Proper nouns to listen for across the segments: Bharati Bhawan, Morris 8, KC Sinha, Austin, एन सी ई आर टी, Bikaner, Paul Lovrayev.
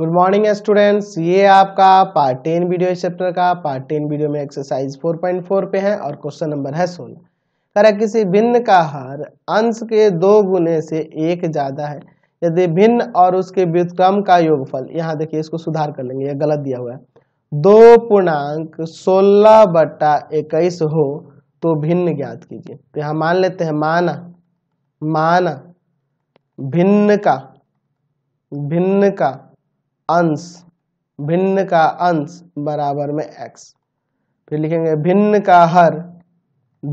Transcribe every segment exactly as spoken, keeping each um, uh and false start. Good morning students, ये आपका part ten video इस चैप्टर का। पार्ट टेन वीडियो में एक्सरसाइज चार पॉइंट चार पे है और क्वेश्चन नंबर है सोलह। करा किसी भिन्न का हर अंश के दो गुने से एक ज्यादा है यदि भिन्न और उसके व्युत्क्रम का योगफल, यहाँ देखिए इसको सुधार कर लेंगे, यह गलत दिया हुआ है, दो पूर्णांक सोलह बट्टा इक्कीस हो तो भिन्न ज्ञात कीजिए। तो यहाँ मान लेते हैं माना माना भिन्न का भिन्न का अंश भिन्न का अंश बराबर में x, फिर लिखेंगे भिन्न का हर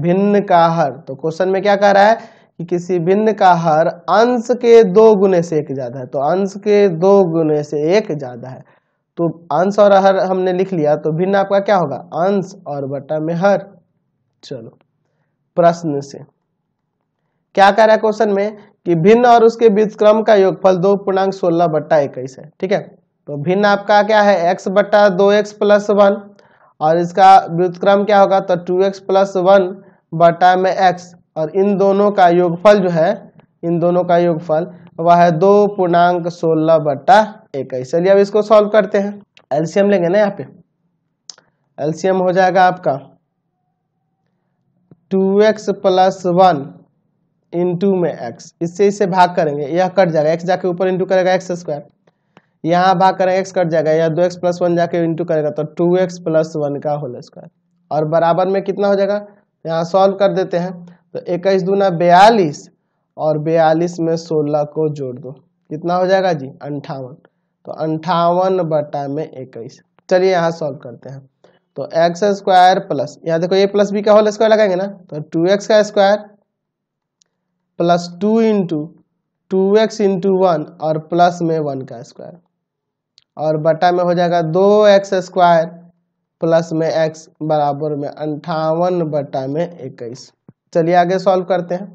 भिन्न का हर। तो क्वेश्चन में क्या कह रहा है कि किसी भिन्न का हर अंश के दो गुने से एक ज्यादा है, तो अंश के दो गुने से एक ज्यादा है, तो अंश और हर हमने लिख लिया, तो भिन्न आपका क्या होगा अंश और बटा में हर। चलो प्रश्न से क्या कह रहा है क्वेश्चन में कि भिन्न और उसके व्युत्क्रम का योगफल दो पूर्णांक सोलह बट्टा इक्कीस है, ठीक है। तो भिन्न आपका क्या है x बट्टा दो एक्स प्लस वन और इसका व्युत्क्रम क्या होगा तो टू एक्स प्लस वन बटा में x, और इन दोनों का योगफल जो है इन दोनों का योगफल वह है दो पूर्णांक सोलह बट्टा इक्कीस। चलिए अब इसको सॉल्व करते हैं। एलसीएम लेंगे ना, यहाँ पे एलसीएम हो जाएगा आपका two x plus one into में x, इससे इसे भाग करेंगे, यह कट जाएगा, x जाके ऊपर इंटू करेगा एक्स स्क्वायर, यहाँ भाग करेंगे x कट जाएगा, यह दो एक्स प्लस वन जाके इंटू करेगा तो टू एक्स प्लस वन का होल स्क्वायर, और बराबर में कितना हो जाएगा, यहाँ सॉल्व कर देते हैं तो इक्कीस दूना बयालीस और बयालीस में सोलह को जोड़ दो, कितना हो जाएगा जी अंठावन, तो अंठावन बटा में इक्कीस। चलिए यहाँ सॉल्व करते हैं तो एक्स स्क्वायर प्लस, यहाँ देखो ये प्लस बी का होल स्क्वायर लगाएंगे ना तो टू एक्स का square plus two into two x into one और प्लस में वन का स्क्वायर, और बटा में हो जाएगा दो एक्स स्क्वायर प्लस में x बराबर में अंठावन बटा में इक्कीस। चलिए आगे सॉल्व करते हैं।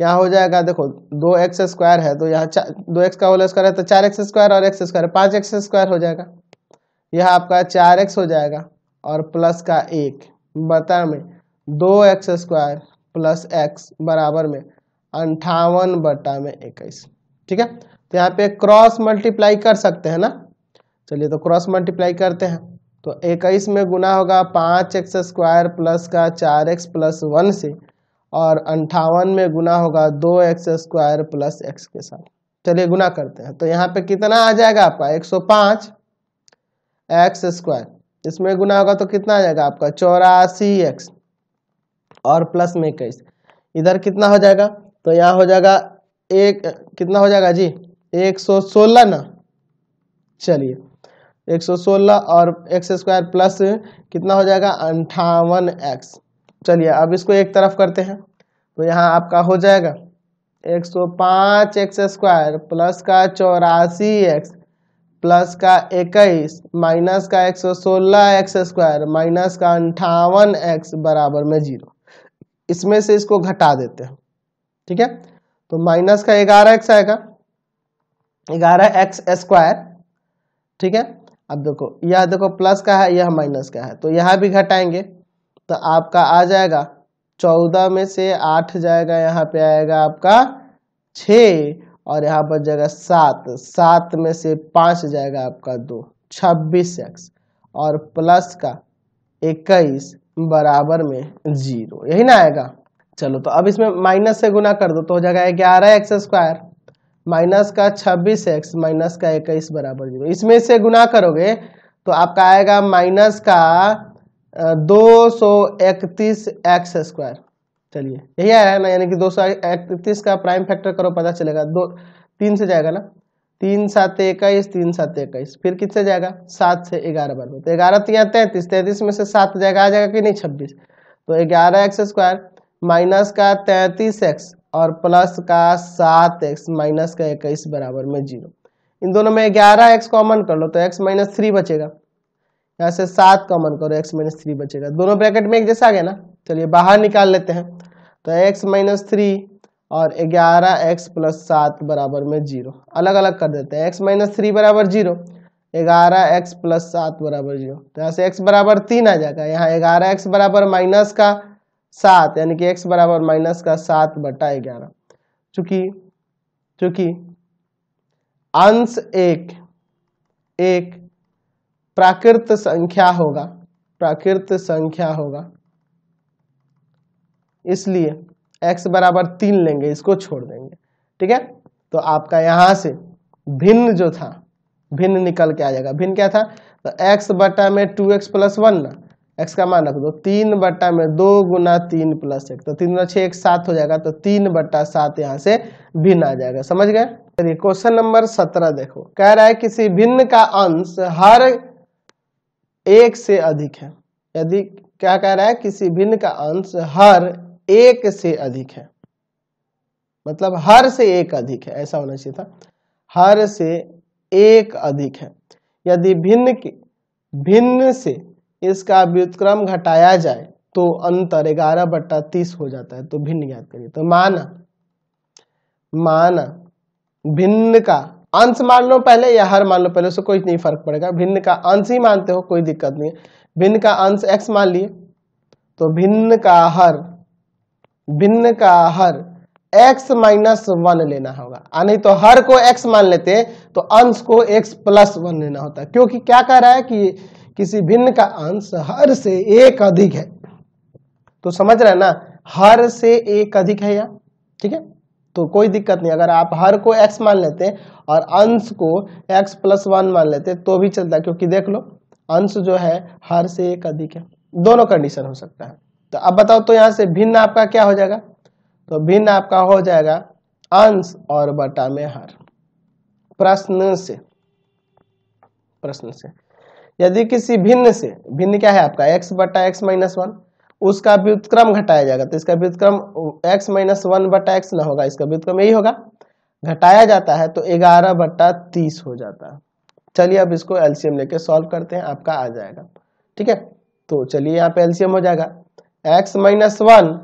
यहाँ हो जाएगा देखो दो एक्स स्क्वायर है तो यहाँ दो एक्स का होल स्क्वायर है तो चार एक्स स्क्वायर और x स्क्वायर पाँच एक्स स्क्वायर हो जाएगा, यह आपका चार एक्स हो जाएगा और प्लस का एक बटा में दो एक्स स्क्वायर प्लस एक्स बराबर में अंठावन बटा में इक्कीस, ठीक है। तो यहाँ पे क्रॉस मल्टीप्लाई कर सकते हैं ना, चलिए तो क्रॉस मल्टीप्लाई करते हैं तो इक्कीस में गुना होगा पाँच एक्स स्क्वायर प्लस का चार एक्स प्लस वन से, और अंठावन में गुना होगा दो एक्स स्क्वायर प्लस एक्स के साथ। चलिए गुना करते हैं तो यहाँ पे कितना आ जाएगा आपका एक सौ पाँच एक्स स्क्वायर, इसमें गुना होगा तो कितना आ जाएगा आपका चौरासी एक्स और प्लस में इक्कीस, इधर कितना हो जाएगा तो यहाँ हो जाएगा एक कितना हो जाएगा जी एक सौ सोलह ना। चलिए एक सौ सोलह और एक्स स्क्वायर प्लस कितना हो जाएगा अंठावन एक्स। चलिए अब इसको एक तरफ करते हैं तो यहाँ आपका हो जाएगा एक सौ पाँच एक्स स्क्वायर प्लस का चौरासी एक्स प्लस का इक्कीस माइनस का एक सौ सोलह एक्स स्क्वायर माइनस का अंठावन एक्स बराबर में जीरो, इसमें से इसको घटा देते हैं, ठीक है। तो माइनस का ग्यारह एक्स आएगा ग्यारह एक्स स्क्वायर, ठीक है। अब देखो यह देखो प्लस का है यह माइनस का है तो यहाँ भी घटाएंगे तो आपका आ जाएगा चौदह में से आठ जाएगा, यहाँ पे आएगा आपका छः और यहाँ बच जाएगा सात, सात में से पाँच जाएगा आपका दो छब्बीस एक्स और प्लस का इक्कीस बराबर में जीरो, यही ना आएगा। चलो तो अब इसमें माइनस से गुना कर दो तो हो जाएगा ग्यारह एक्स स्क्वायर माइनस का छब्बीस एक्स माइनस का इक्कीस बराबर जीरो, इसमें से गुना करोगे तो आपका आएगा माइनस का दो सौ इकतीस एक्स स्क्वायर। चलिए यही आया ना, यानी कि दो सौ इकतीस का प्राइम फैक्टर करो पता चलेगा, दो तीन से जाएगा ना तीन सात इक्कीस तीन सात इक्कीस, फिर किससे जाएगा सात से ग्यारह बार में तो ग्यारह तीन तैंतीस, तैंतीस में से सात जाएगा आ जाएगा कि नहीं छब्बीस, तो ग्यारह एक्स स्क्वायर माइनस का तैंतीस एक्स और प्लस का सात एक्स माइनस का इक्कीस बराबर में जीरो। इन दोनों में ग्यारह एक्स कॉमन कर लो तो एक्स माइनस थ्री बचेगा, यहाँ से सात कॉमन करो एक्स माइनस थ्री बचेगा, दोनों ब्रैकेट में एक जैसा आ गया ना। चलिए बाहर निकाल लेते हैं तो एक्स माइनस थ्री और ग्यारह एक्स प्लस सात बराबर में जीरो, अलग अलग कर देते हैं x माइनस थ्री बराबर जीरो ग्यारह एक्स प्लस सात बराबर जीरो, तो यहाँ से x बराबर तीन आ जाएगा, यहाँ ग्यारह एक्स बराबर माइनस का सात यानी कि x बराबर माइनस का सात बटा ग्यारह। चूंकि चूंकि अंश एक एक प्राकृत संख्या होगा, प्राकृत संख्या होगा, इसलिए x बराबर तीन लेंगे, इसको छोड़ देंगे। ठीक है, तो आपका यहां से भिन्न जो था भिन्न निकल के आ जाएगा। भिन्न क्या था तो x बटा में टू एक्स प्लस वन ना, एक्स का मान रख दो, तीन बटा में दो गुना तीन प्लस एक, तो तीन गुना छः एक सात हो जाएगा, तो तीन बटा सात यहाँ से भिन्न आ जाएगा। समझ गए। चलिए क्वेश्चन नंबर सत्रह देखो, कह रहा है किसी भिन्न का अंश हर एक से अधिक है। यदि क्या कह रहा है किसी भिन्न का अंश हर एक से अधिक है, मतलब हर से एक अधिक है, ऐसा होना चाहिए था, हर से एक अधिक है। यदि भिन्न के भिन्न से इसका व्युत्क्रम घटाया जाए तो अंतर ग्यारह बट्टा तीस हो जाता है, तो भिन्न ज्ञात करिए। तो माना माना भिन्न का अंश मान लो पहले या हर मान लो पहले, उससे कोई नहीं फर्क पड़ेगा, भिन्न का अंश ही मानते हो कोई दिक्कत नहीं है। भिन्न का अंश x मान लिए, तो भिन्न का हर भिन्न का हर x माइनस वन लेना होगा, आ नहीं तो हर को x मान लेते हैं तो अंश को x प्लस वन लेना होता है, क्योंकि क्या कह रहा है कि किसी भिन्न का अंश हर से एक अधिक है। तो समझ रहे ना, हर से एक अधिक है यार, ठीक है, तो कोई दिक्कत नहीं। अगर आप हर को x मान लेते हैं और अंश को x प्लस वन मान लेते तो भी चलता, क्योंकि देख लो अंश जो है हर से एक अधिक है, दोनों कंडीशन हो सकता है। तो अब बताओ, तो यहाँ से भिन्न आपका क्या हो जाएगा, तो भिन्न आपका हो जाएगा अंश और बटा में हर। प्रश्न से प्रश्न से यदि किसी भिन्न से, भिन्न क्या है आपका x बटा एक्स माइनस वन, उसका व्युत्क्रम घटाया जाएगा, तो इसका व्युत्क्रम x माइनस वन बटा एक्स ना होगा, इसका व्युत्क्रम यही होगा, घटाया जाता है तो ग्यारह बटा तीस हो जाता है। चलिए अब इसको एलसीएम लेके सॉल्व करते हैं, आपका आ जाएगा। ठीक है, तो चलिए यहाँ पे एलसीएम हो जाएगा x माइनस वन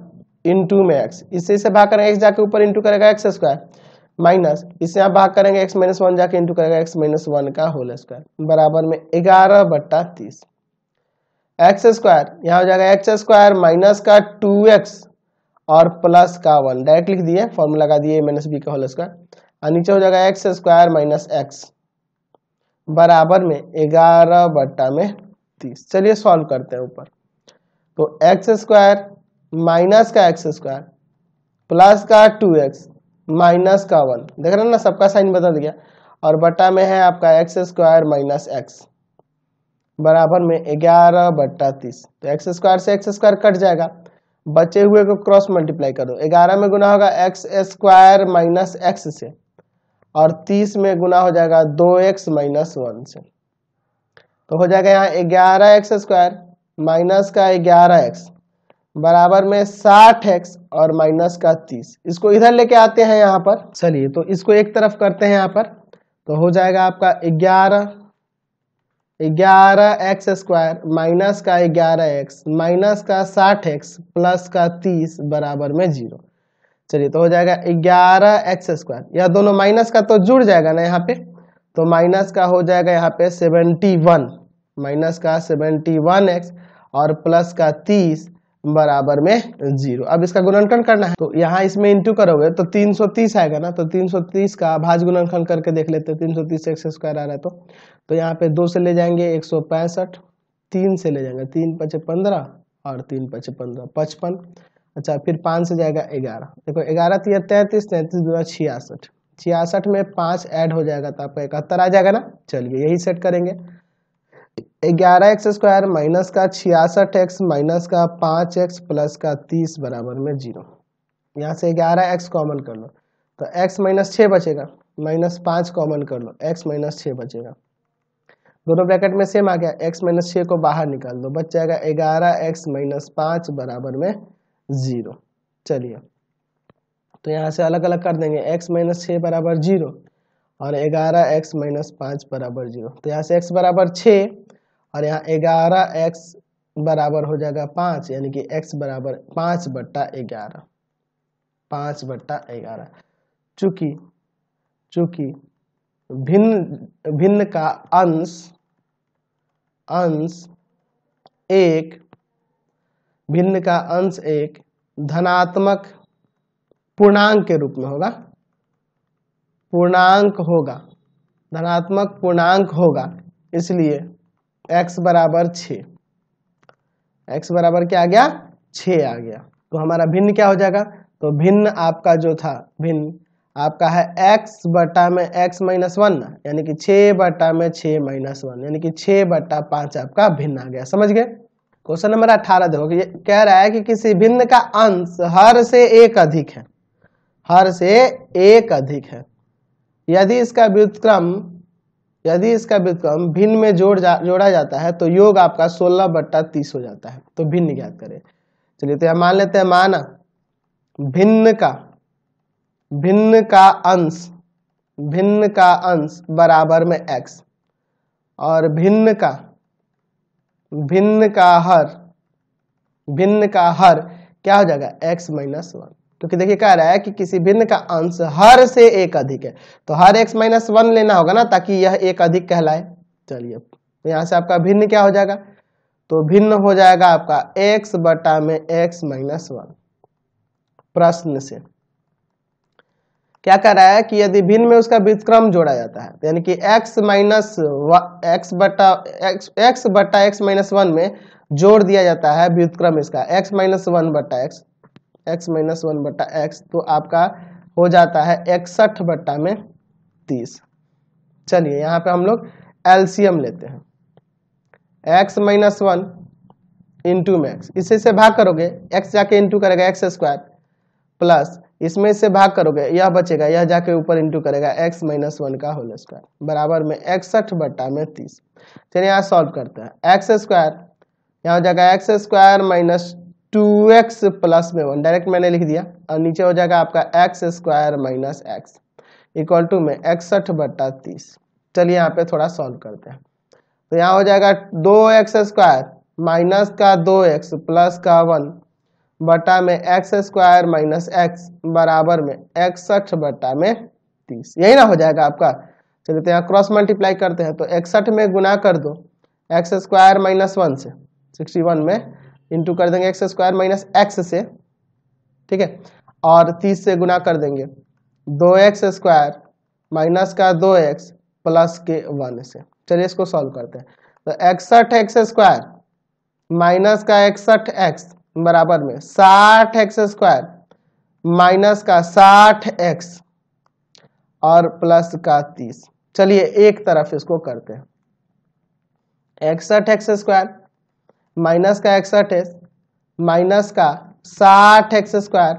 इंटू में एक्स, इससे इसे भाग करेंगे x जाके ऊपर इंटू करेगा एक्स स्क्वायर, माइनस इसे आप भाग करेंगे x माइनस वन जाके इंटू करेगा x माइनस वन का होल स्क्वायर, बराबर में ग्यारह बट्टा तीस। एक्स स्क्वायर यहाँ हो जाएगा एक्स स्क्वायर माइनस का टू एक्स और प्लस का वन, डायरेक्ट लिख दिए, फॉर्मूला लगा दिए माइनस बी का होल स्क्वायर, और नीचे हो जाएगा एक्स स्क्वायर माइनस एक्स, बराबर में ग्यारह बट्टा में तीस। चलिए सॉल्व करते हैं ऊपर, तो एक्स स्क्वायर माइनस का एक्स स्क्वायर प्लस का टू एक्स माइनस का वन, देख रहे हैं ना सबका साइन बदल गया, और बटा में है आपका एक्स स्क्वायर माइनस एक्स, बराबर में ग्यारह बट्टा तीस। तो एक्स स्क्वायर से एक्स स्क्वायर कट जाएगा, बचे हुए को क्रॉस मल्टीप्लाई करो, ग्यारह में गुना होगा एक्स स्क्वायर माइनस एक्स से, और तीस में गुना हो जाएगा दो एक्स माइनस वन से, तो हो जाएगा यहाँ ग्यारह एक्स स्क्वायर माइनस का ग्यारह एक्स, बराबर में साठ एक्स और माइनस का तीस। इसको इधर लेके आते हैं यहाँ पर, चलिए तो इसको एक तरफ करते हैं यहाँ पर, तो हो जाएगा आपका ग्यारह ग्यारह एक्स स्क्वायर माइनस का ग्यारह एक्स माइनस का साठ एक्स प्लस का तीस, बराबर में जीरो। चलिए तो हो जाएगा ग्यारह एक्स स्क्वायर, यह दोनों माइनस का तो जुड़ जाएगा ना यहाँ पे, तो माइनस का हो जाएगा यहाँ पे सेवेंटी वन, माइनस का सेवेंटी वन एक्स और प्लस का तीस, बराबर में जीरो। अब इसका गुणनखंड करना है, तो यहाँ इसमें इंटू करोगे तो तीन सौ तीस आएगा ना, तो तीन सौ तीस का भाज गुणनखंड करके देख लेते हैं, तीन सौ तीस एक्स स्क्वायर आ रहा है, तो तो यहाँ पे दो से ले जाएंगे एक सौ पैंसठ, तीन से ले जाएंगे तीन पचे पंद्रह और तीन पचे पंद्रह पचपन, अच्छा फिर पाँच से जाएगा ग्यारह, देखो ग्यारह तीन तैंतीस, तैंतीस दो छियासठ, छियासठ में पाँच ऐड हो जाएगा तो आपका इकहत्तर आ जाएगा ना। चलिए यही सेट करेंगे, ग्यारह एक्स स्क्वायर माइनस का छियासठ एक्स माइनस का पाँच एक्स प्लस का तीस, बराबर में जीरो। यहाँ से ग्यारह एक्स कॉमन कर लो, तो एक्स माइनस छः बचेगा, माइनस पाँच कॉमन कर लो, एक्स माइनस छः बचेगा, दोनों ब्रैकेट में सेम आ गया, एक्स माइनस छः को बाहर निकाल दो, बच जाएगा ग्यारह एक्स माइनस पाँच, बराबर में जीरो। चलिए तो यहाँ से अलग अलग कर देंगे, एक्स माइनस छः बराबर जीरो और ग्यारह एक्स माइनस पाँच बराबर जीरो, तो यहाँ से x बराबर छः और यहाँ ग्यारह एक्स बराबर हो जाएगा पाँच, यानी कि x बराबर पाँच बट्टा ग्यारह, पाँच बट्टा ग्यारह। चूँकि चूँकि भिन्न भिन्न का अंश अंश एक भिन्न का अंश एक धनात्मक पूर्णांक के रूप में होगा, पूर्णांक होगा, धनात्मक पूर्णांक होगा, इसलिए x बराबर छ, x बराबर क्या आ गया, छ आ गया। तो हमारा भिन्न क्या हो जाएगा, तो भिन्न आपका जो था, भिन्न आपका है x बटा में x माइनस वन, यानी कि छः बटा में छः माइनस वन, यानी कि छः बटा पाँच आपका भिन्न आ गया। समझ गए। क्वेश्चन नंबर अठारह देखो, ये कह रहा है कि किसी भिन्न का अंश हर से एक अधिक है, हर से एक अधिक है, यदि इसका व्युत्क्रम यदि इसका व्युत्क्रम भिन्न में जोड़ जा, जोड़ा जाता है तो योग आपका सोलह बट्टा तीस हो जाता है। तो भिन्न ज्ञात करें। चलिए तो मान लेते हैं, माना भिन्न का भिन्न का अंश भिन्न का अंश बराबर में x और भिन्न का भिन्न का हर भिन्न का हर क्या हो जाएगा, x माइनस वन। क्योंकि देखिए कह रहा है कि किसी भिन्न का अंश हर से एक अधिक है, तो हर x माइनस वन लेना होगा ना, ताकि यह एक अधिक कहलाए। चलिए यहाँ से आपका भिन्न क्या हो जाएगा, तो भिन्न हो जाएगा आपका x बटा में x माइनस वन। प्रश्न से क्या कह रहा है कि यदि भिन्न में उसका व्युत्क्रम जोड़ा जाता है, यानी कि x माइनस x बटा x x बटा x माइनस वन में जोड़ दिया जाता है व्युत्क्रम इसका x माइनस वन बटा x x माइनस वन बटा एक्स, तो आपका हो जाता है इकसठ बटा में तीस। चलिए यहाँ पे हम लोग एलसीएम लेते हैं, x माइनस वन इंटू में एक्स, इसे से भाग करोगे, x जाके इंटू करेगा एक्स स्क्वायर, प्लस इसमें से भाग करोगे, यह बचेगा, यह जाके ऊपर इंटू करेगा x माइनस वन का होल स्क्वायर बराबर में इकसठ बटा में तीस। चलिए यहाँ सॉल्व करते हैं, एक्स स्क्वायर यहाँ हो जाएगा x square minus two x plus में वन, डायरेक्ट मैंने लिख दिया, और नीचे हो जाएगा आपका x square minus x equal to में इकसठ बटा तीस। चलिए यहाँ पे थोड़ा सॉल्व करते हैं, तो यहाँ हो जाएगा दो एक्स स्क्वायर माइनस का दो एक्स प्लस का वन बटा में एक्स स्क्वायर माइनस एक्स बराबर में इकसठ बटा में तीस, यही ना हो जाएगा आपका। चलिए तो यहाँ क्रॉस मल्टीप्लाई करते हैं, तो इकसठ में गुना कर दो एक्स स्क्वायर माइनस वन से, सिक्सटी वन में इंटू कर देंगे एक्स स्क्वायर माइनस एक्स से, ठीक है, और तीस से गुना कर देंगे दो एक्स स्क्वायर माइनस का दो एक्स प्लस के वन से। चलिए इसको सॉल्व करते हैं, तो इकसठ एक्स स्क्वायर माइनस का इकसठ एक्स बराबर में साठ एक्स स्क्वायर माइनस का साठ एक्स और प्लस का तीस। चलिए एक तरफ इसको करते हैं, इकसठ एक्स स्क्वायर माइनस का इकसठ एक्स माइनस का साठ एक्स स्क्वायर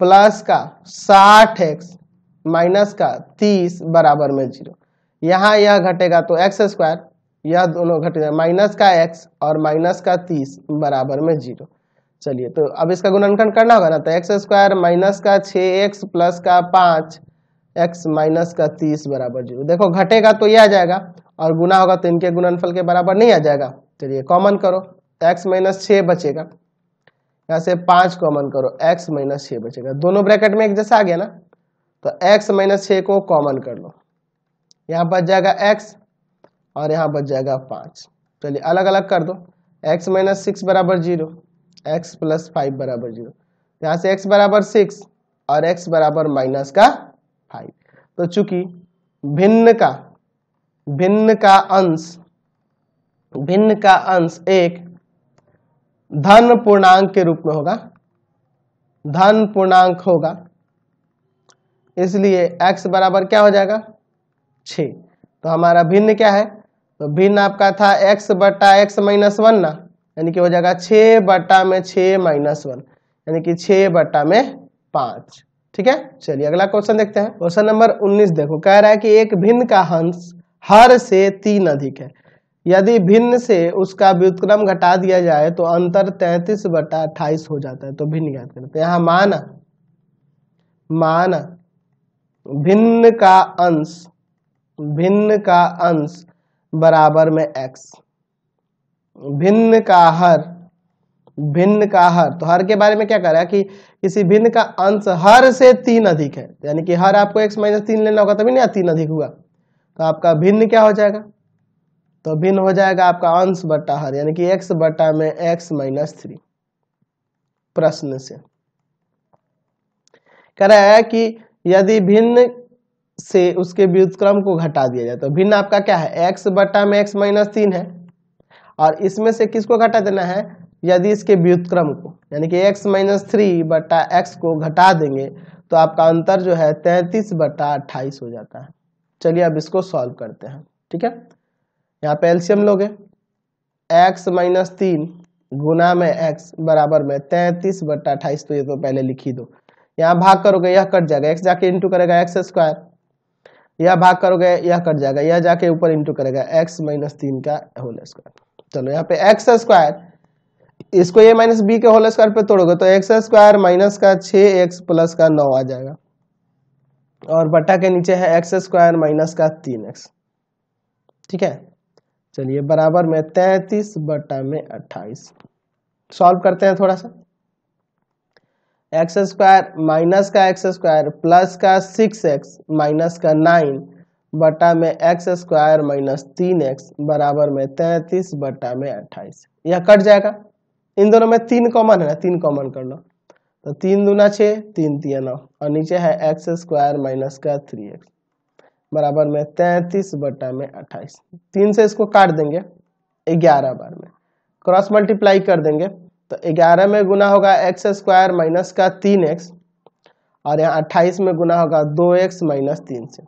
प्लस का साठ एक्स माइनस का तीस बराबर में जीरो। यहाँ यह घटेगा तो एक्स स्क्वायर, यह दोनों घटेगा माइनस का एक्स और माइनस का तीस बराबर में जीरो। चलिए तो अब इसका गुणनखंड करना होगा ना, तो एक्स स्क्वायर माइनस का छः एक्स प्लस का पाँच एक्स माइनस का तीस बराबर जीरो। देखो घटेगा तो यह आ जाएगा और गुना होगा तो इनके गुणनफल के बराबर नहीं आ जाएगा। चलिए कॉमन करो, x माइनस छः बचेगा, यहाँ से पाँच कॉमन करो, x माइनस छः बचेगा, दोनों ब्रैकेट में एक जैसा आ गया ना, तो x माइनस छः को कॉमन कर लो, यहाँ बच जाएगा x और यहाँ बच जाएगा पाँच। चलिए अलग अलग कर दो, x माइनस सिक्स बराबर जीरो, एक्स प्लस फाइव बराबर जीरो, यहाँ से x बराबर सिक्स और x बराबर माइनस का फाइव। तो चूंकि भिन्न का भिन्न का अंश भिन्न का अंश एक धन पूर्णांक के रूप में होगा, धन पूर्णांक होगा, इसलिए x बराबर क्या हो जाएगा, छ। तो हमारा भिन्न क्या है, तो भिन्न आपका था x बटा एक्स माइनस वन ना, यानी कि हो जाएगा छ बटा में छ माइनस वन, यानी कि छ बटा में पाँच। ठीक है, चलिए अगला क्वेश्चन देखते हैं। क्वेश्चन नंबर उन्नीस देखो, कह रहा है कि एक भिन्न का अंश हर से तीन अधिक है, यदि भिन्न से उसका व्युत्क्रम घटा दिया जाए तो अंतर तैंतीस बटा अट्ठाईस हो जाता है। तो भिन्न याद करते हैं, यहाँ माना माना भिन्न का अंश भिन्न का अंश बराबर में x, भिन्न का हर भिन्न का हर, तो हर के बारे में क्या कह रहा है कि किसी भिन्न का अंश हर से तीन अधिक है, यानी कि हर आपको x माइनस तीन लेना होगा तभी ना तीन अधिक हुआ, तो आपका भिन्न क्या हो जाएगा, तो भिन्न हो जाएगा आपका अंश बटा हर, यानी कि x बटा में x माइनस थ्री। प्रश्न से कह रहा है कि यदि भिन्न से उसके व्युत्क्रम को घटा दिया जाए तो भिन्न आपका क्या है एक्स बटा में एक्स माइनस तीन है और इसमें से किसको घटा देना है यदि इसके व्युत्क्रम को यानी कि एक्स माइनस थ्री बटा एक्स को घटा देंगे तो आपका अंतर जो है तैंतीस बटा अट्ठाईस हो जाता है। चलिए अब इसको सॉल्व करते हैं। ठीक है, यहाँ पे एलसीएम लोगे एक्स माइनस तीन गुना में एक्स बराबर में तैंतीस बटा अट्ठाईस तो ये तो पहले लिख ही दो। यहाँ भाग करोगे यह कट जाएगा एक्स जाके इंटू करेगा एक्स स्क्वायर, यह भाग करोगे यह कट जाएगा यह जाके ऊपर इंटू करेगा एक्स माइनस तीन का होल स्क्वायर। चलो यहाँ पे एक्स स्क्वायर इसको ये माइनस बी के होल स्क्वायर पे तोड़ोगे तो एक्स स्क्वायर माइनस का छः एक्स प्लस का नौ आ जाएगा और बटा के नीचे है एक्स स्क्वायर माइनस का तीन एक्स। ठीक है, चलिए बराबर में तैंतीस बटा में अट्ठाईस। सॉल्व करते हैं थोड़ा सा, एक्स स्क्वायर माइनस का एक्स स्क्वायर प्लस का सिक्स एक्स माइनस का नाइन बटा में एक्स स्क्वायर माइनस तीन एक्स बराबर में तैंतीस बटा में अट्ठाईस। यह कट जाएगा, इन दोनों में तीन कॉमन है ना, तीन कॉमन कर लो तो तीन दूना छः तीन तीन नौ और नीचे है एक्स स्क्वायर माइनस का थ्री एक्स बराबर में तैंतीस बटा में अट्ठाईस। तीन से इसको काट देंगे ग्यारह बार में, क्रॉस मल्टीप्लाई कर देंगे तो ग्यारह में गुना होगा एक्स स्क्वायर माइनस का तीन एक्स और यहाँ अट्ठाईस में गुना होगा दो एक्स माइनस तीन से।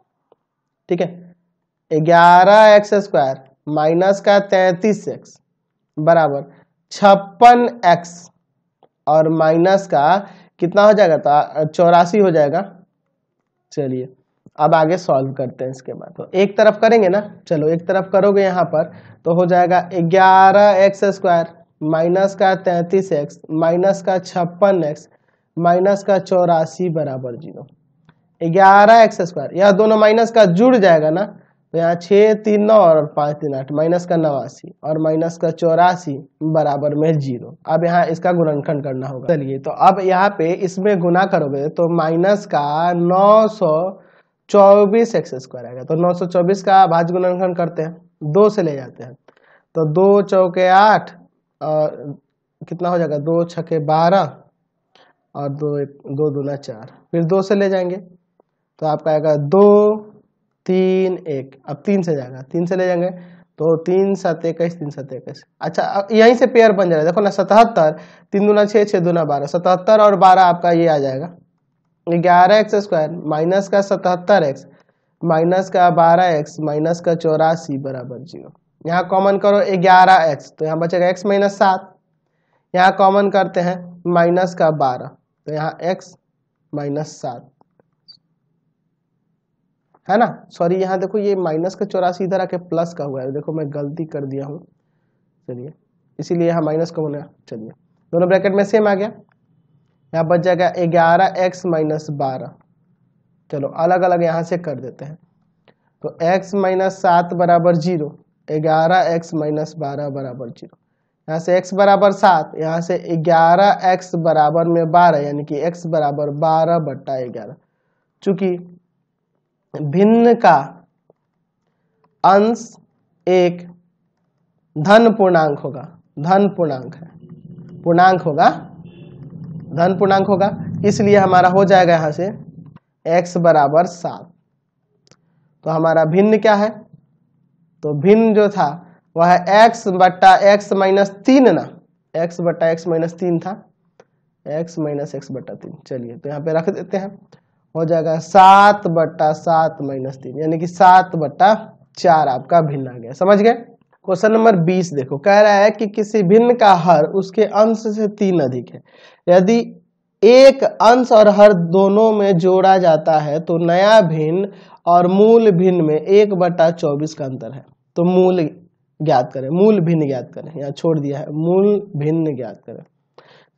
ठीक है, ग्यारह एक्स स्क्वायर माइनस का तैंतीस एक्स बराबर छप्पन एक्स और माइनस का कितना हो जाएगा तो चौरासी हो जाएगा। चलिए अब आगे सॉल्व करते हैं। इसके बाद तो एक तरफ करेंगे ना, चलो एक तरफ करोगे यहाँ पर तो हो जाएगा ग्यारह एक्स स्क्वायर माइनस का तैंतीस एक्स माइनस का छप्पन एक्स माइनस का चौरासी बराबर जीरो। ग्यारह एक्स स्क्वायर यह दोनों माइनस का जुड़ जाएगा ना तो यहाँ छः तीन नौ और पाँच तीन आठ माइनस का नवासी और माइनस का चौरासी बराबर में जीरो। अब यहाँ इसका गुणनखंड करना होगा। चलिए तो अब यहाँ पे इसमें गुना करोगे तो माइनस का नौ सौ चौबीस एक्स स्क्वायर आएगा तो नौ सौ चौबीस का भाज्य गुणनखंड करते हैं, दो से ले जाते हैं तो दो चौके आठ और कितना हो जाएगा दो छके बारह और दो एक दो दूना चार, फिर दो से ले जाएंगे तो आपका आएगा दो तीन एक, अब तीन से जाएगा तीन से ले जाएंगे तो तीन सात इक्कीस तीन सात इक्कीस। अच्छा यहीं से पेयर बन जाएगा, देखो ना सतहत्तर तीन दूना छः छः दूना बारह सतहत्तर और बारह आपका ये आ जाएगा ग्यारह एक्स स्क्वायर माइनस का सतहत्तर एक्स माइनस का बारह एक्स माइनस का चौरासी बराबर जीरो। यहाँ कॉमन करो ग्यारह एक्स तो यहाँ बचेगा एक्स माइनस सात, यहाँ कॉमन करते हैं माइनस का बारह तो यहाँ एक्स माइनस सात है ना, सॉरी यहाँ देखो ये माइनस का चौरासी इधर आके प्लस का हुआ है, देखो मैं गलती कर दिया हूँ, चलिए इसीलिए यहाँ माइनस का होना। चलिए दोनों ब्रैकेट में सेम आ गया, यहाँ बच जाएगा ग्यारह एक्स माइनस बारह। चलो अलग अलग यहाँ से कर देते हैं तो x माइनस सात बराबर जीरो ग्यारह एक्स माइनस बारह बराबर जीरो। यहाँ से x बराबर सात, यहाँ से ग्यारह एक्स बराबर में बारह यानी कि x बराबर बारह बटा ग्यारह। चूंकि भिन्न का अंश एक धन पूर्णांक होगा, धन पूर्णांक है पूर्णांक होगा धन पूर्णांक होगा इसलिए हमारा हो जाएगा यहाँ से x बराबर सात। तो हमारा भिन्न क्या है तो भिन्न जो था वह है x बटा x माइनस तीन ना, x बटा x माइनस तीन था, x माइनस x बटा तीन। चलिए तो यहाँ पे रख देते हैं, हो जाएगा सात बटा सात माइनस तीन यानी कि सात बटा चार आपका भिन्न आ गया। समझ गए। क्वेश्चन नंबर बीस देखो, कह रहा है कि किसी भिन्न का हर उसके अंश से तीन अधिक है, यदि एक अंश और हर दोनों में जोड़ा जाता है तो नया भिन्न और मूल भिन्न में एक बटा चौबीस का अंतर है। तो मूल ज्ञात करें, मूल भिन्न ज्ञात करें, यहाँ छोड़ दिया है मूल भिन्न ज्ञात करें।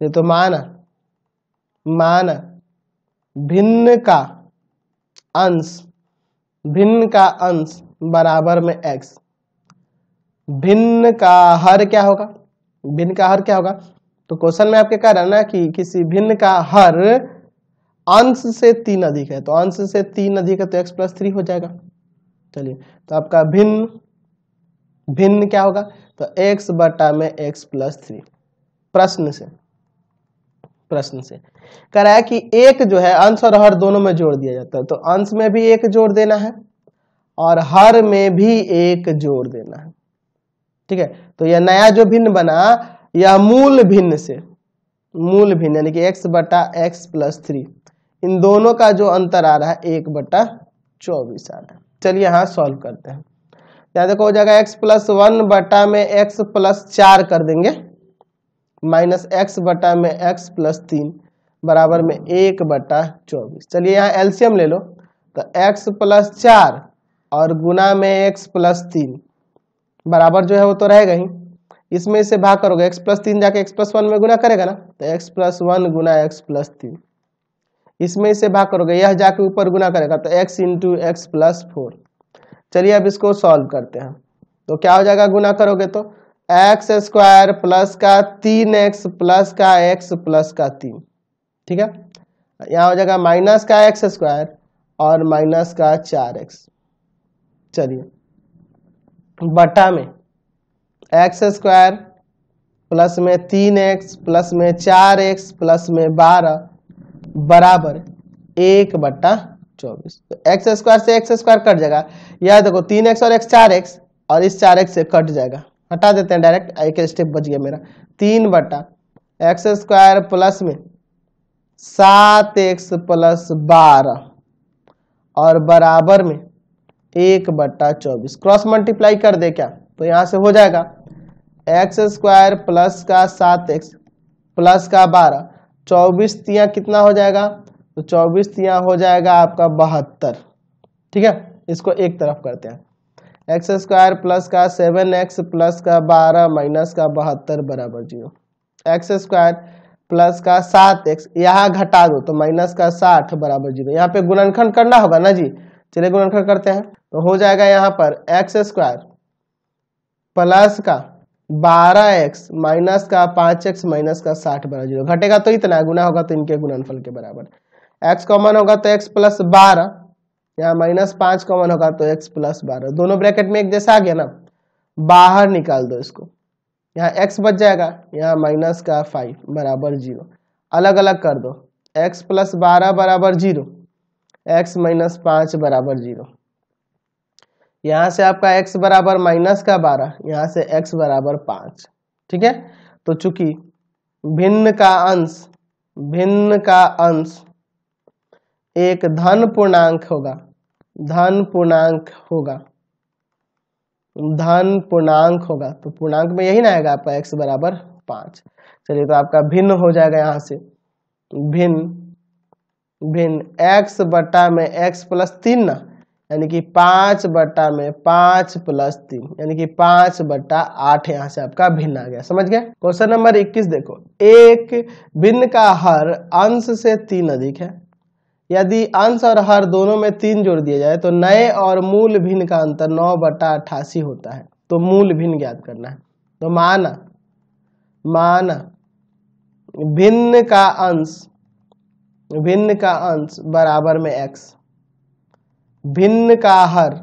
ये तो माना माना भिन्न का अंश भिन्न का अंश बराबर में एक्स, भिन्न का हर क्या होगा, भिन्न का हर क्या होगा तो क्वेश्चन में आपके कह रहा है ना कि किसी भिन्न का हर अंश से तीन अधिक है तो अंश से तीन अधिक है तो x प्लस थ्री हो जाएगा। चलिए तो आपका भिन्न भिन्न क्या होगा तो x बटा में x प्लस थ्री। प्रश्न से प्रश्न से कराया कि एक जो है अंश और हर दोनों में जोड़ दिया जाता है, तो अंश में भी एक जोड़ देना है और हर में भी एक जोड़ देना है। ठीक है, तो यह नया जो भिन्न बना यह मूल भिन्न से, मूल भिन्न यानी कि एक्स बटा एक्स प्लस थ्री, इन दोनों का जो अंतर आ रहा है एक बटा चौबीस आ रहा है। चलिए यहाँ सॉल्व करते हैं। यहाँ देखो हो जाएगा एक्स प्लस वन बटा में एक्स प्लस चार कर देंगे माइनस एक्स बटा में एक्स प्लस तीन बराबर में एक बटा चौबीस। चलिए यहाँ एलसीएम ले लो तो एक्स प्लस चार और गुना में एक्स प्लस तीन बराबर जो है वो तो रहेगा ही, इसमें से भाग करोगे एक्स प्लस तीन जाके एक्स प्लस वन में गुना करेगा ना, तो एक्स प्लस वन गुना एक्स प्लस तीन, इसमें से भाग करोगे यह जाके ऊपर गुना करेगा तो x into x plus four. चलिए अब इसको सॉल्व करते हैं। तो क्या हो जाएगा गुना करोगे तो एक्स स्क्वायर प्लस का तीन एक्स प्लस का एक्स प्लस का तीन। ठीक है, यहाँ हो जाएगा माइनस का एक्स स्क्वायर और माइनस का चार एक्स। चलिए बटा में एक्स स्क्वायर प्लस में तीन एक्स प्लस में चार एक्स प्लस में बारह बराबर एक बटा चौबीस। तो एक्स स्क्वायर से एक्स स्क्वायर कट जाएगा, यह देखो तीन एक्स और एक्स चार एक्स और इस चार एक्स से कट जाएगा, हटा देते हैं डायरेक्ट, एक स्टेप बच गया मेरा। तीन बटा एक्स स्क्वायर प्लस में सात एक्स प्लस बारह और बराबर में एक बटा चौबीस। क्रॉस मल्टीप्लाई कर दे क्या तो यहाँ से हो जाएगा एक्स स्क्वायर प्लस का सात एक्स प्लस का बारह, चौबीस तिया कितना हो जाएगा तो चौबीस तिया हो जाएगा आपका बहत्तर। ठीक है, इसको एक तरफ करते हैं, एक्स स्क्वायर प्लस का सेवन एक्स प्लस का बारह माइनस का बहत्तर बराबर जीरो, एक्स स्क्वायर प्लस का सात एक्स यहाँ घटा दो तो माइनस का साठ बराबर जीरो। यहाँ पे गुणनखंड करना होगा ना जी, चलिए गुणनखंड करते हैं। तो हो जाएगा यहाँ पर एक्स स्क्वायर प्लस का बारह एक्स माइनस का पाँच एक्स माइनस का साठ बराबर जीरो, घटेगा तो इतना, गुना होगा तो इनके गुणनफल के बराबर। एक्स कॉमन होगा तो एक्स प्लस बारह, यहाँ माइनस पाँच कॉमन होगा तो एक्स प्लस बारह, दोनों ब्रैकेट में एक जैसा आ गया ना, बाहर निकाल दो इसको, यहाँ एक्स बच जाएगा, यहाँ माइनस का फाइव बराबर जीरो। अलग अलग कर दो, एक्स प्लस बारह बराबर जीरो, एक्स माइनस पाँच बराबर जीरो। यहाँ से आपका x बराबर माइनस का बारह, यहाँ से x बराबर पाँच। ठीक है, तो चूंकि भिन्न का अंश भिन्न का अंश एक धन पूर्णांक होगा, धन पूर्णांक होगा, धन पूर्णांक होगा, तो पूर्णांक में यही ना आएगा आपका x बराबर पाँच। चलिए तो आपका भिन्न हो जाएगा यहाँ से भिन्न भिन्न x बटा में x प्लस तीन ना, यानी कि पाँच बटा में पाँच प्लस तीन यानी कि पाँच बटा आठ, यहाँ से आपका भिन्न आ गया। समझ गए। क्वेश्चन नंबर इक्कीस देखो, एक भिन्न का हर अंश से तीन अधिक है, यदि अंश और हर दोनों में तीन जोड़ दिया जाए तो नए और मूल भिन्न का अंतर नौ बटा अट्ठासी होता है। तो मूल भिन्न ज्ञात करना है, तो माना माना भिन्न का अंश भिन्न का अंश बराबर में एक्स, भिन्न का हर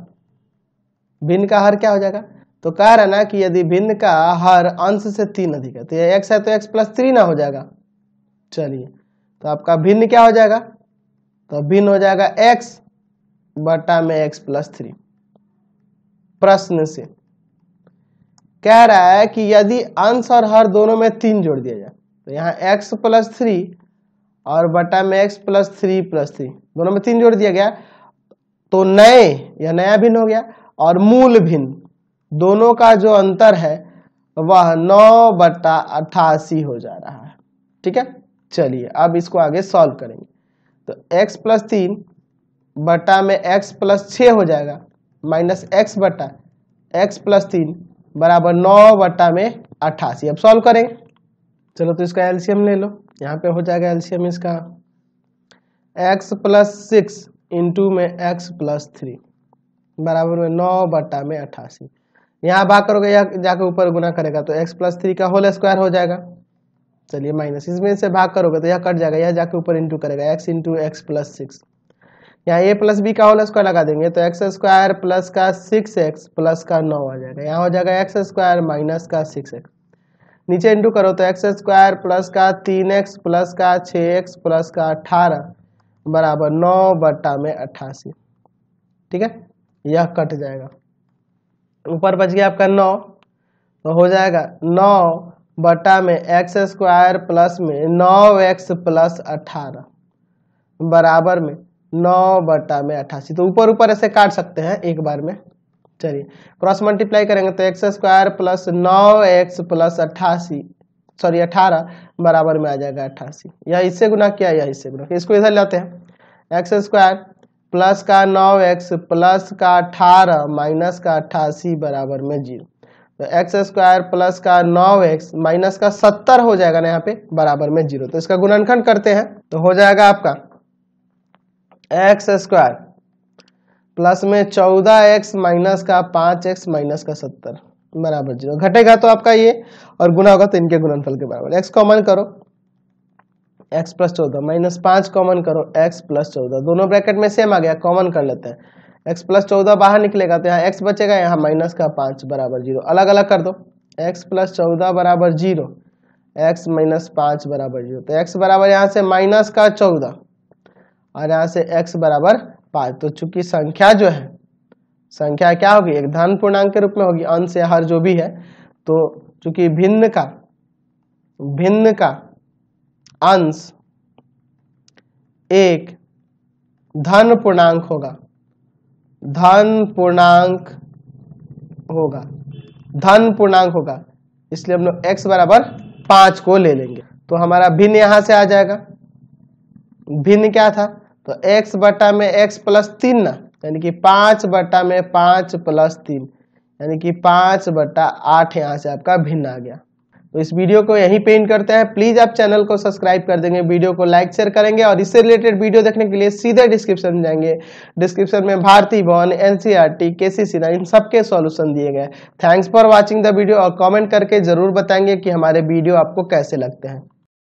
भिन्न का हर क्या हो जाएगा तो कह रहा ना कि यदि भिन्न का हर अंश से तीन अधिक है तो ये x है तो x प्लस थ्री ना हो जाएगा। चलिए तो आपका भिन्न क्या हो जाएगा तो भिन्न हो जाएगा x बटा में x प्लस थ्री। प्रश्न से कह रहा है कि यदि अंश और हर दोनों में तीन जोड़ दिया जाए तो यहाँ x प्लस थ्री और बटा में x plus three plus three दोनों में तीन जोड़ दिया गया तो नए या नया भिन्न हो गया और मूल भिन्न दोनों का जो अंतर है वह नौ बटा अट्ठासी हो जा रहा है। ठीक है, चलिए अब इसको आगे सॉल्व करेंगे। तो x प्लस तीन बटा में x प्लस छः हो जाएगा माइनस x बटा x प्लस तीन बराबर नौ बटा में अट्ठासी। अब सॉल्व करें, चलो तो इसका एलसीएम ले लो, यहाँ पे हो जाएगा एलसीएम इसका x प्लस सिक्स इंटू में x प्लस थ्री बराबर में नौ बटा में अट्ठासी। यहाँ भाग करोगे या जाकर ऊपर गुना करेगा तो x प्लस थ्री का होल स्क्वायर हो जाएगा। चलिए माइनस इसमें से भाग करोगे तो यह कट जाएगा, यह जाके ऊपर इंटू करेगा x into x plus six, यहाँ ए प्लस बी का होल स्क्वायर लगा देंगे तो x स्क्वायर प्लस का सिक्स एक्स प्लस का नौ आ जाएगा, यहाँ हो जाएगा एक्स स्क्वायर माइनस का सिक्स एक्स। नीचे इंटू करो तो एक्स स्क्वायर प्लस का तीन एक्स प्लस का छः एक्स प्लस का अठारह बराबर नौ बट्टा में अट्ठासी। ठीक है, यह कट जाएगा, ऊपर बच गया आपका नौ, तो हो जाएगा नौ बट्टा में एक्स स्क्वायर प्लस में नौ एक्स प्लस अठारह बराबर में नौ बट्टा में अट्ठासी। तो ऊपर ऊपर ऐसे काट सकते हैं एक बार में। चलिए क्रॉस मल्टीप्लाई करेंगे तो एक्स स्क्वायर प्लस नौ एक्स प्लस अट्ठासी सॉरी अठारह बराबर में आ जाएगा अट्ठासी। यह इससे गुना किया, यह इससे गुना किया, इसको इधर लाते हैं। एक्स स्क्वायर प्लस का नौ एक्स प्लस का अठारह माइनस का अट्ठासी बराबर में जीरो। तो एक्स स्क्वायर प्लस का नौ एक्स माइनस का सत्तर हो जाएगा ना यहाँ पे बराबर में जीरो। तो इसका गुणनखंड करते हैं तो हो जाएगा आपका एक्स स्क्वायर प्लस में चौदह एक्स माइनस का पाँच एक्स माइनस का सत्तर बराबर जीरो। घटेगा तो आपका ये और गुना होगा तो इनके गुणनफल के बराबर। एक्स कॉमन करो, एक्स प्लस चौदह माइनस पाँच कॉमन करो, एक्स प्लस चौदह दोनों ब्रैकेट में सेम आ गया, कॉमन कर लेते हैं। एक्स प्लस चौदह बाहर निकलेगा तो यहाँ एक्स बचेगा, यहाँ माइनस का पाँच बराबर जीरो। अलग अलग कर दो, एक्स प्लस चौदह बराबर जीरो, एक्स माइनस पाँच बराबर जीरो। तो एक्स बराबर यहाँ से माइनस का चौदह और यहाँ से एक्स बराबर पाँच। तो चूंकि संख्या जो है संख्या क्या होगी, एक धन पूर्णांक के रूप में होगी, अंश या हर जो भी है, तो चूंकि भिन्न का भिन्न का अंश एक धन पूर्णांक होगा, धन पूर्णांक होगा, धन पूर्णांक होगा, इसलिए हम लोग एक्स बराबर पाँच को ले लेंगे। तो हमारा भिन्न यहाँ से आ जाएगा, भिन्न क्या था तो x बटा में x प्लस तीन ना, यानी कि पाँच बटा में पाँच प्लस तीन यानी कि पाँच बटा आठ यहाँ से आपका भिन्न आ गया। तो इस वीडियो को यहीं पे एंड करते हैं। प्लीज़ आप चैनल को सब्सक्राइब कर देंगे, वीडियो को लाइक शेयर करेंगे और इससे रिलेटेड वीडियो देखने के लिए सीधे डिस्क्रिप्शन में जाएंगे। डिस्क्रिप्शन में Bharati Bhawan, एन सी ई आर टी, K C Sinha इन सबके सॉल्यूशन दिए गए। Thanks for watching the video और कॉमेंट करके ज़रूर बताएंगे कि हमारे वीडियो आपको कैसे लगते हैं।